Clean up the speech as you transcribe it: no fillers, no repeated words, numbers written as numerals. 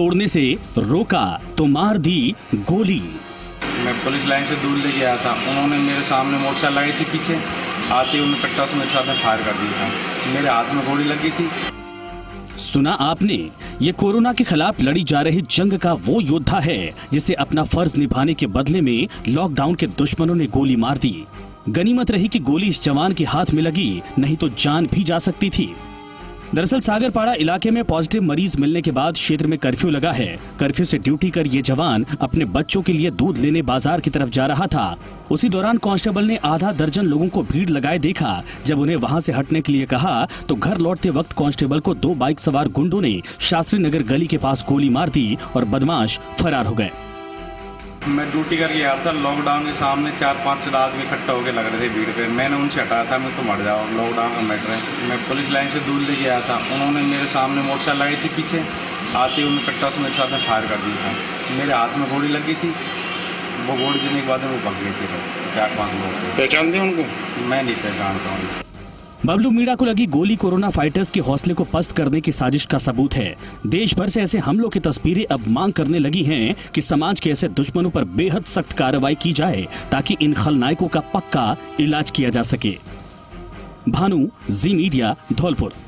तोड़ने से रोका तो मार दी गोली। मैं पुलिस लाइन से दूर ले गया था, उन्होंने मेरे सामने मोटरसाइकिल लाई थी, पीछे आते उन्होंने कट्टा से मेरे साथ फायर कर दिया था, मेरे हाथ में गोली लगी थी। सुना आपने, ये कोरोना के खिलाफ लड़ी जा रही जंग का वो योद्धा है जिसे अपना फर्ज निभाने के बदले में लॉकडाउन के दुश्मनों ने गोली मार दी। गनीमत रही कि गोली इस जवान के हाथ में लगी, नहीं तो जान भी जा सकती थी। दरअसल सागरपाड़ा इलाके में पॉजिटिव मरीज मिलने के बाद क्षेत्र में कर्फ्यू लगा है। कर्फ्यू से ड्यूटी कर ये जवान अपने बच्चों के लिए दूध लेने बाजार की तरफ जा रहा था। उसी दौरान कांस्टेबल ने आधा दर्जन लोगों को भीड़ लगाए देखा। जब उन्हें वहां से हटने के लिए कहा तो घर लौटते वक्त कांस्टेबल को दो बाइक सवार गुंडों ने शास्त्री नगर गली के पास गोली मार दी और बदमाश फरार हो गए। मैं ड्यूटी करके आया था, लॉकडाउन के सामने 4-5 आदमी इकट्ठा होकर लग रहे थे भीड़ पे, मैंने उनसे हटाया था, मैं तो मर जाओ लॉकडाउन का मैटर है। मैं पुलिस लाइन से दूर ले गया था, उन्होंने मेरे सामने मोटरसाइकिल लाई थी, पीछे आते ही उन्होंने कट्टा से मेरे साथ फायर कर दिया था, मेरे हाथ में गोली लगी थी। वो गोली देने के बाद वो भाग गए थे। 4-5 लोग पहचान दिए उनको, मैं नहीं पहचानता हूँ। बबलू मीणा को लगी गोली कोरोना फाइटर्स के हौसले को पस्त करने की साजिश का सबूत है। देश भर से ऐसे हमलों की तस्वीरें अब मांग करने लगी हैं कि समाज के ऐसे दुश्मनों पर बेहद सख्त कार्रवाई की जाए ताकि इन खलनायकों का पक्का इलाज किया जा सके। भानु, जी मीडिया, धौलपुर।